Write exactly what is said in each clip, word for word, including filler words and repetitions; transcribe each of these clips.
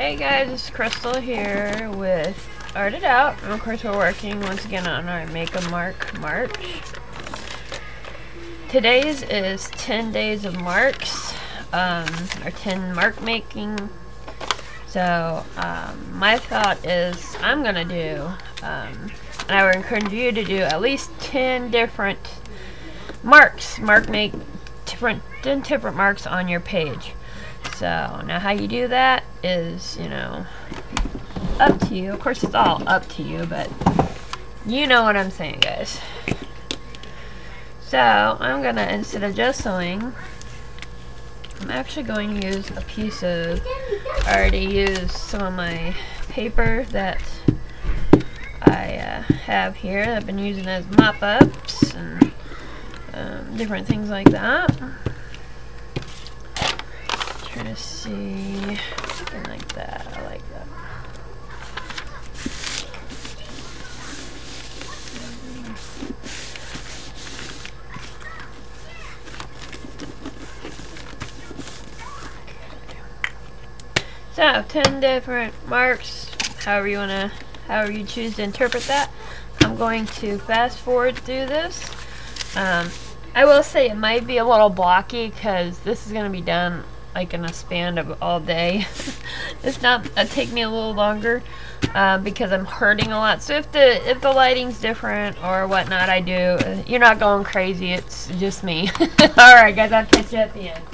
Hey guys, it's Crystal here with Art It Out, and of course we're working once again on our Make-A-Mark March. Today's is ten days of marks, um, or ten mark making. So um, my thought is I'm going to do, um, and I would encourage you to do at least ten different marks, mark make different, ten different marks on your page. So, now how you do that is, you know, up to you. Of course, it's all up to you, but you know what I'm saying, guys. So, I'm going to, instead of gessoing, I'm actually going to use a piece of, I already used some of my paper that I uh, have here that I've been using as mop-ups and um, different things like that. Trying to see something like that. I like that. So ten different marks, however you wanna, however you choose to interpret that. I'm going to fast forward through this. Um, I will say it might be a little blocky because this is gonna be done like in a span of all day. It's not, it'll take me a little longer uh, because I'm hurting a lot. So if the if the lighting's different or whatnot, I do. You're not going crazy. It's just me. All right, guys. I'll catch you at the end.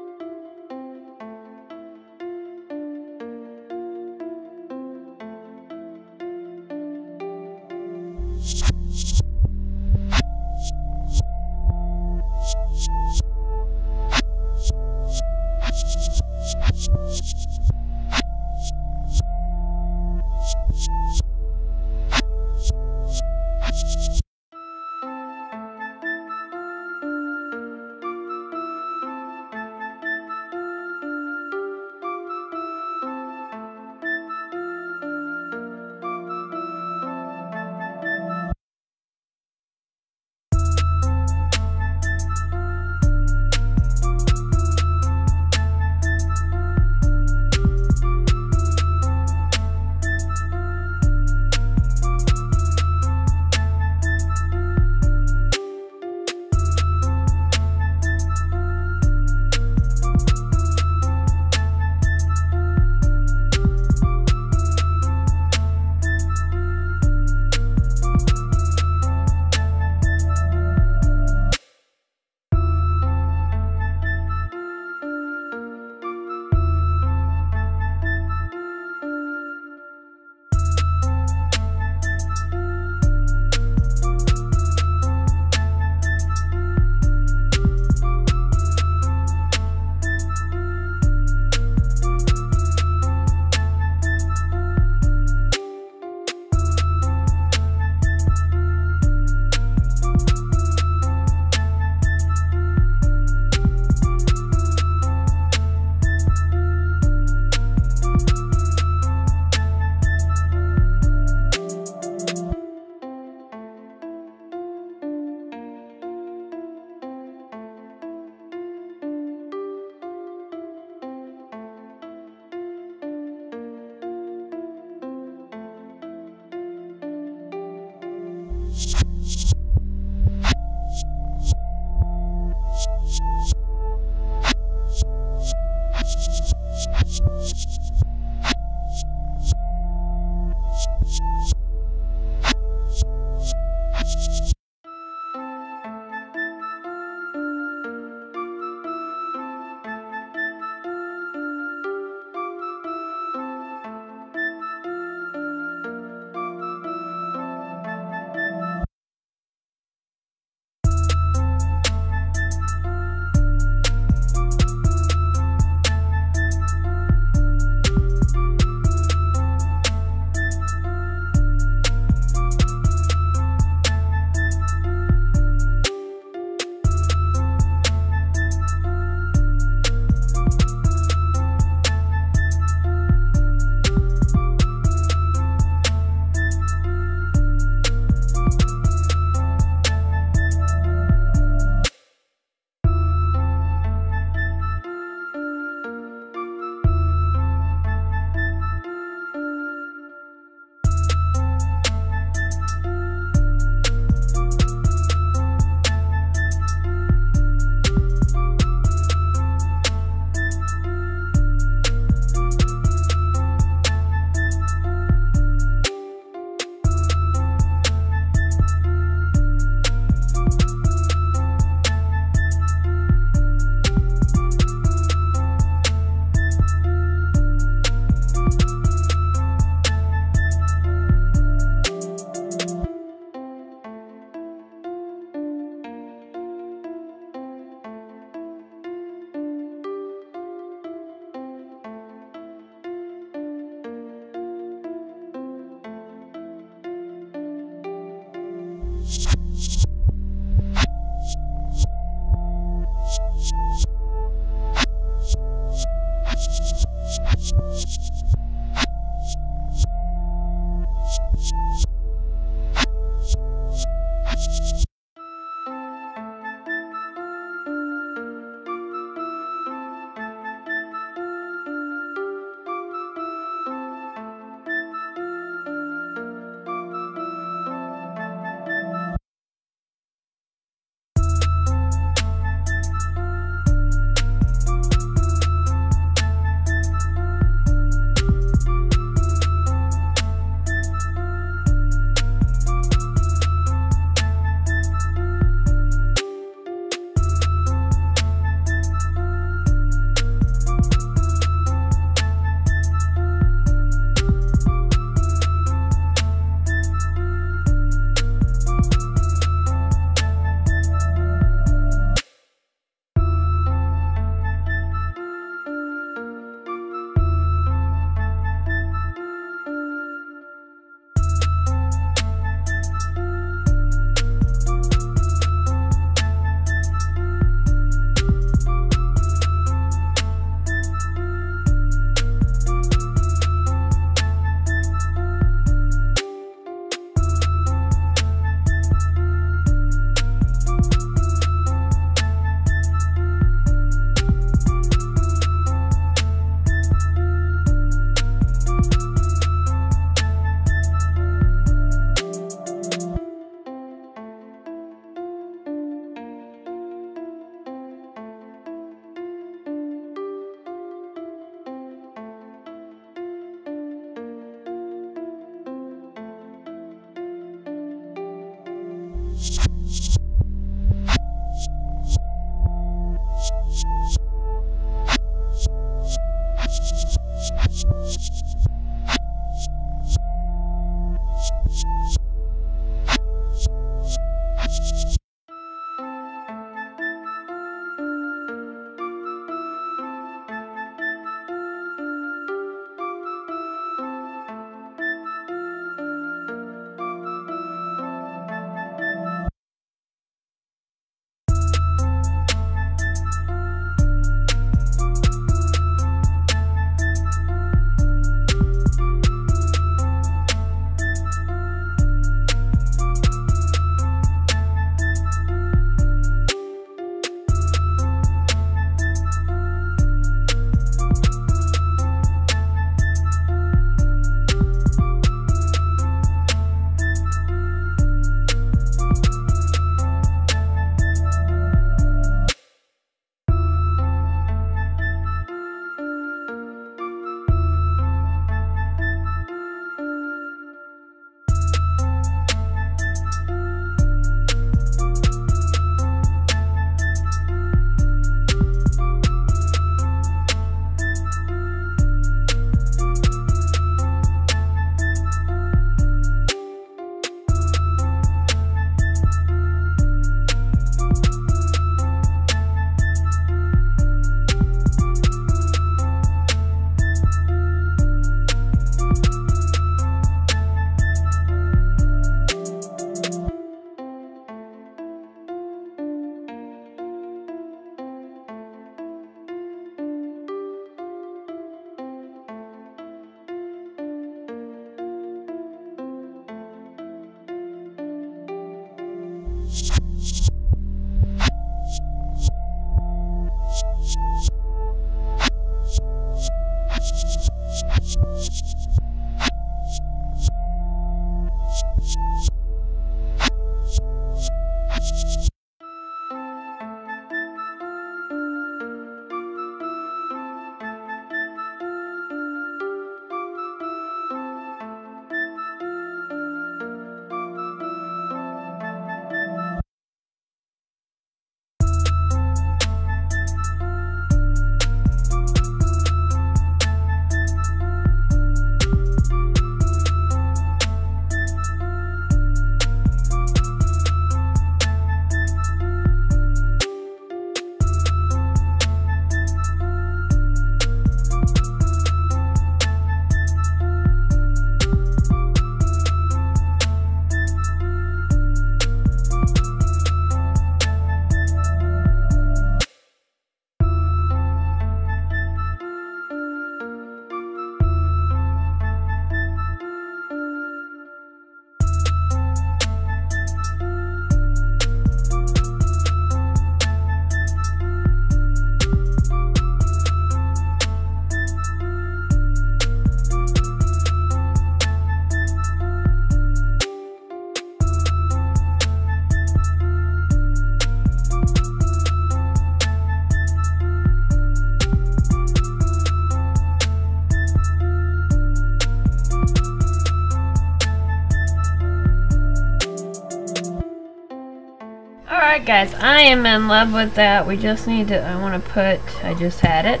right, guys, I am in love with that. We just need to, I want to put, I just had it.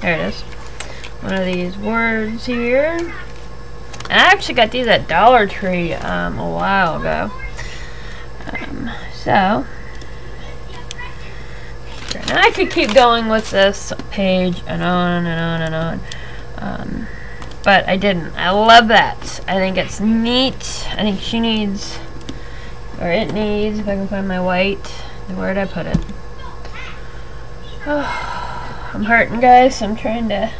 There it is. One of these words here. And I actually got these at Dollar Tree um, a while ago. Um, so, and I could keep going with this page and on and on and on. Um, but I didn't. I love that. I think it's neat. I think she needs, or it needs, if I can find my white, where did I put it? Oh, I'm hurting, guys. I'm trying to,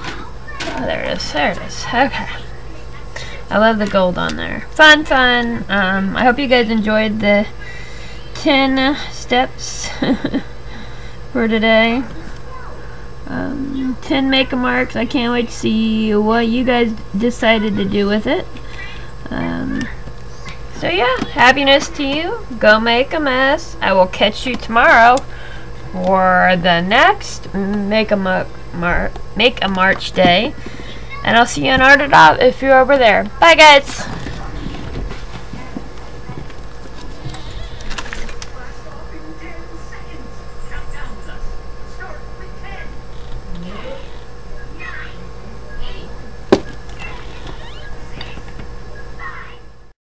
oh, there it is. There it is. Okay. I love the gold on there. Fun, fun. Um, I hope you guys enjoyed the ten steps for today. Um, ten Make-A-Marks. I can't wait to see what you guys decided to do with it. Um, so yeah, happiness to you. Go make a mess. I will catch you tomorrow for the next Make-A-Mark Make-A-March day. And I'll see you on Art It Out if you're over there. Bye, guys!